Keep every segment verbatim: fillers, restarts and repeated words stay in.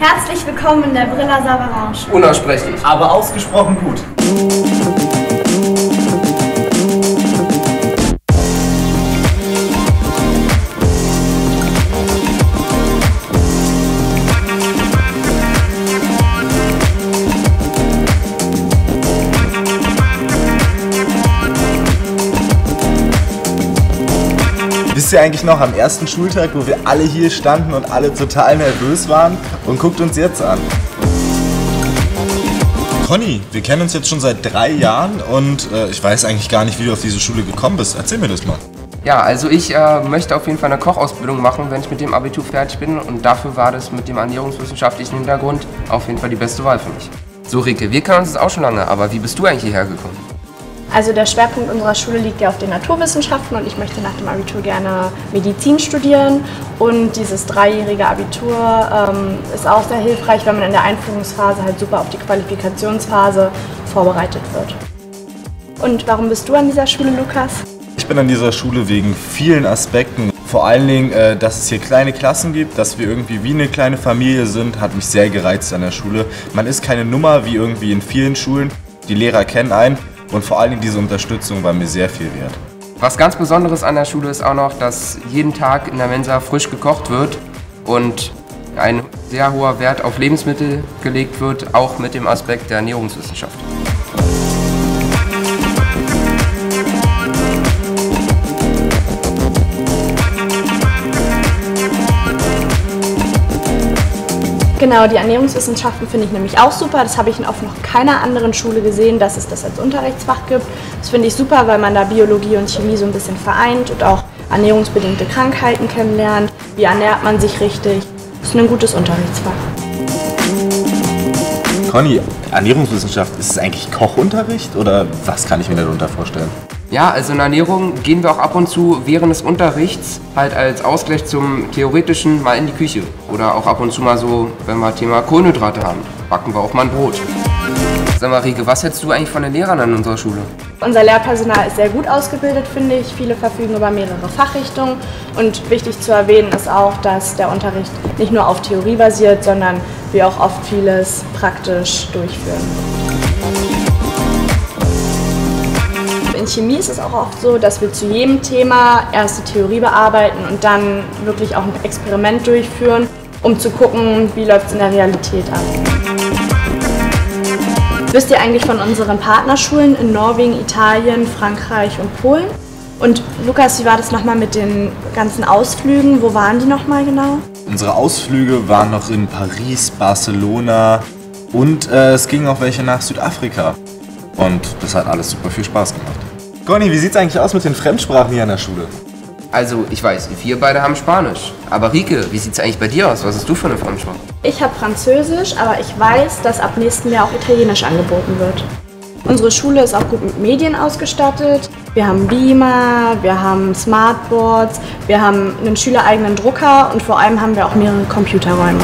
Herzlich willkommen in der Brillat-Savarin-Schule. Unaussprechlich, aber ausgesprochen gut. Wisst ihr eigentlich noch am ersten Schultag, wo wir alle hier standen und alle total nervös waren? Und guckt uns jetzt an. Conny, wir kennen uns jetzt schon seit drei Jahren und äh, ich weiß eigentlich gar nicht, wie du auf diese Schule gekommen bist. Erzähl mir das mal. Ja, also ich äh, möchte auf jeden Fall eine Kochausbildung machen, wenn ich mit dem Abitur fertig bin. Und dafür war das mit dem ernährungswissenschaftlichen Hintergrund auf jeden Fall die beste Wahl für mich. So Rike, wir kennen uns jetzt auch schon lange, aber wie bist du eigentlich hierher gekommen? Also der Schwerpunkt unserer Schule liegt ja auf den Naturwissenschaften und ich möchte nach dem Abitur gerne Medizin studieren. Und dieses dreijährige Abitur ähm, ist auch sehr hilfreich, weil man in der Einführungsphase halt super auf die Qualifikationsphase vorbereitet wird. Und warum bist du an dieser Schule, Lukas? Ich bin an dieser Schule wegen vielen Aspekten. Vor allen Dingen, dass es hier kleine Klassen gibt, dass wir irgendwie wie eine kleine Familie sind, hat mich sehr gereizt an der Schule. Man ist keine Nummer wie irgendwie in vielen Schulen. Die Lehrer kennen einen. Und vor allem diese Unterstützung war mir sehr viel wert. Was ganz Besonderes an der Schule ist auch noch, dass jeden Tag in der Mensa frisch gekocht wird und ein sehr hoher Wert auf Lebensmittel gelegt wird, auch mit dem Aspekt der Ernährungswissenschaft. Genau, die Ernährungswissenschaften finde ich nämlich auch super. Das habe ich auf noch keiner anderen Schule gesehen, dass es das als Unterrichtsfach gibt. Das finde ich super, weil man da Biologie und Chemie so ein bisschen vereint und auch ernährungsbedingte Krankheiten kennenlernt. Wie ernährt man sich richtig? Das ist ein gutes Unterrichtsfach. Conny, Ernährungswissenschaft, ist es eigentlich Kochunterricht oder was kann ich mir darunter vorstellen? Ja, also in Ernährung gehen wir auch ab und zu während des Unterrichts halt als Ausgleich zum Theoretischen mal in die Küche. Oder auch ab und zu mal so, wenn wir Thema Kohlenhydrate haben, backen wir auch mal ein Brot. Sag mal, Rike, was hältst du eigentlich von den Lehrern an unserer Schule? Unser Lehrpersonal ist sehr gut ausgebildet, finde ich. Viele verfügen über mehrere Fachrichtungen. Und wichtig zu erwähnen ist auch, dass der Unterricht nicht nur auf Theorie basiert, sondern wir auch oft vieles praktisch durchführen. In Chemie ist es auch oft so, dass wir zu jedem Thema erst die Theorie bearbeiten und dann wirklich auch ein Experiment durchführen, um zu gucken, wie läuft es in der Realität ab. Wisst ihr eigentlich von unseren Partnerschulen in Norwegen, Italien, Frankreich und Polen? Und Lukas, wie war das nochmal mit den ganzen Ausflügen? Wo waren die nochmal genau? Unsere Ausflüge waren noch in Paris, Barcelona und äh, es gingen auch welche nach Südafrika. Und das hat alles super viel Spaß gemacht. Conny, wie sieht's eigentlich aus mit den Fremdsprachen hier an der Schule? Also, ich weiß, wir beide haben Spanisch. Aber Rike, wie sieht's eigentlich bei dir aus? Was hast du für eine Fremdsprache? Ich habe Französisch, aber ich weiß, dass ab nächsten Jahr auch Italienisch angeboten wird. Unsere Schule ist auch gut mit Medien ausgestattet. Wir haben Beamer, wir haben Smartboards, wir haben einen schülereigenen Drucker und vor allem haben wir auch mehrere Computerräume.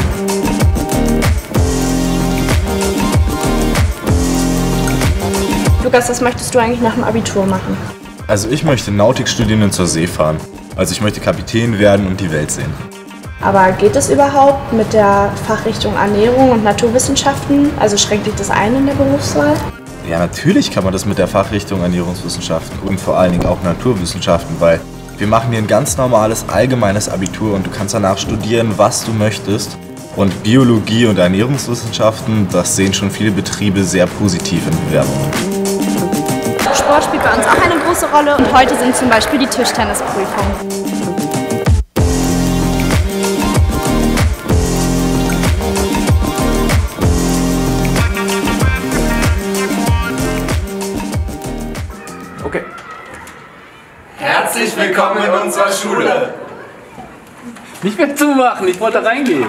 Lukas, was möchtest du eigentlich nach dem Abitur machen? Also ich möchte Nautik studieren und zur See fahren. Also ich möchte Kapitän werden und die Welt sehen. Aber geht das überhaupt mit der Fachrichtung Ernährung und Naturwissenschaften? Also schränkt dich das ein in der Berufswahl? Ja, natürlich kann man das mit der Fachrichtung Ernährungswissenschaften und vor allen Dingen auch Naturwissenschaften, weil wir machen hier ein ganz normales, allgemeines Abitur und du kannst danach studieren, was du möchtest. Und Biologie und Ernährungswissenschaften, das sehen schon viele Betriebe sehr positiv in Bewerbungen. Sport spielt bei uns auch eine große Rolle und heute sind zum Beispiel die Tischtennisprüfungen. Okay. Herzlich willkommen in unserer Schule. Nicht mehr zumachen, ich wollte reingehen.